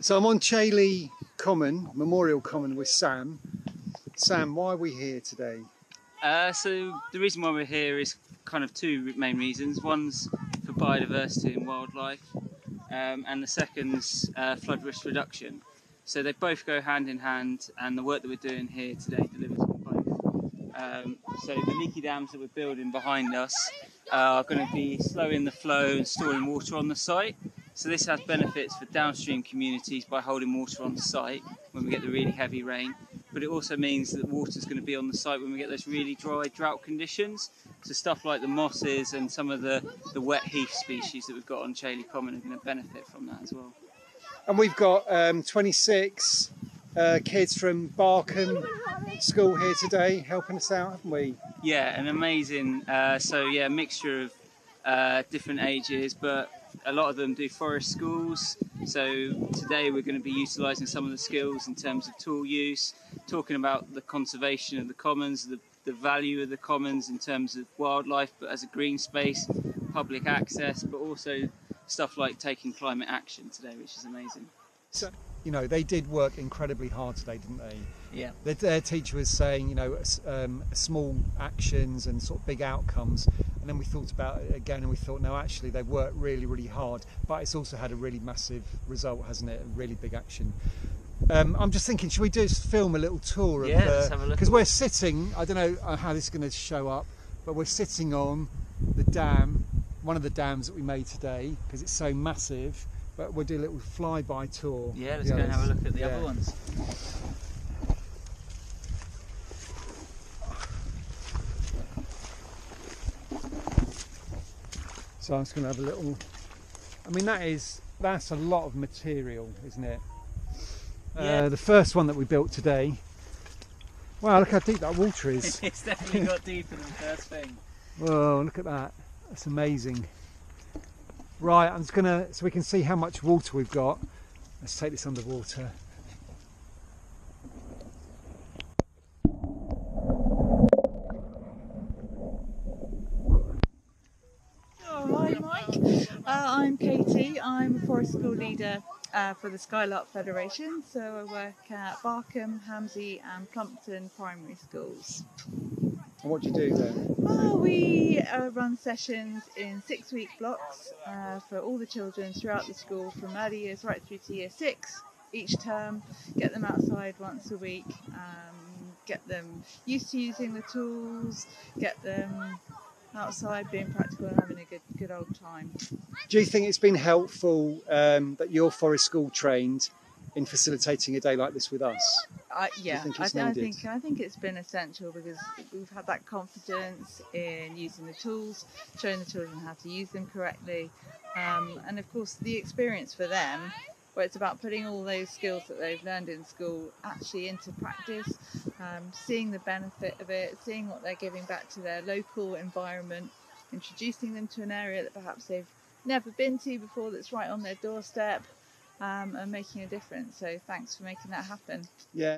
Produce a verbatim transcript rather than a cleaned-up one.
So I'm on Chailey Common, Memorial Common, with Sam. Sam, why are we here today? Uh, so the reason why we're here is kind of two main reasons. One's for biodiversity and wildlife, um, and the second's uh, flood risk reduction. So they both go hand in hand, and the work that we're doing here today delivers on both. Um, so the leaky dams that we're building behind us uh, are going to be slowing the flow and storing water on the site. So this has benefits for downstream communities by holding water on site when we get the really heavy rain. But it also means that water is going to be on the site when we get those really dry drought conditions. So stuff like the mosses and some of the, the wet heath species that we've got on Chailey Common are going to benefit from that as well. And we've got um, twenty-six uh, kids from Barkham School here today helping us out, haven't we? Yeah, an amazing, uh, so yeah, mixture of uh, different ages, but a lot of them do forest schools. So today we're going to be utilising some of the skills in terms of tool use, talking about the conservation of the commons, the, the value of the commons in terms of wildlife, but as a green space, public access, but also stuff like taking climate action today, which is amazing. So, you know, they did work incredibly hard today, didn't they? Yeah. Their, their teacher was saying, you know, um, small actions and sort of big outcomes. And then we thought about it again and we thought, no, actually they've worked really, really hard, but it's also had a really massive result, hasn't it? A really big action. Um, I'm just thinking, should we do film a little tour? Yeah, of, uh, let's have a look. Because we're sitting, I don't know how this is going to show up, but we're sitting on the dam, one of the dams that we made today, because it's so massive. But we'll do a little flyby tour. Yeah, let's go and have a look at the yeah. other ones. So I'm just going to have a little. I mean, that is that's a lot of material, isn't it? Yeah. Uh, the first one that we built today. Wow, look how deep that water is. It's definitely got deeper than the first thing. Whoa, look at that. That's amazing. Right, I'm just gonna, so we can see how much water we've got. Let's take this underwater. Oh, hi Mike, uh, I'm Katie, I'm a forest school leader uh, for the Skylark Federation, so I work at Barkham, Hamsey and Plumpton Primary Schools. And what do you do then? Well, we uh, run sessions in six-week blocks uh, for all the children throughout the school from early years right through to year six each term, get them outside once a week, um, get them used to using the tools, get them outside being practical and having a good, good old time. Do you think it's been helpful um, that you're forest school trained in facilitating a day like this with us? I, yeah, think I, th I think I think it's been essential because we've had that confidence in using the tools, showing the children how to use them correctly, um, and of course the experience for them, where it's about putting all those skills that they've learned in school actually into practice, um, seeing the benefit of it, seeing what they're giving back to their local environment, introducing them to an area that perhaps they've never been to before that's right on their doorstep. Um, and making a difference, so thanks for making that happen. Yeah.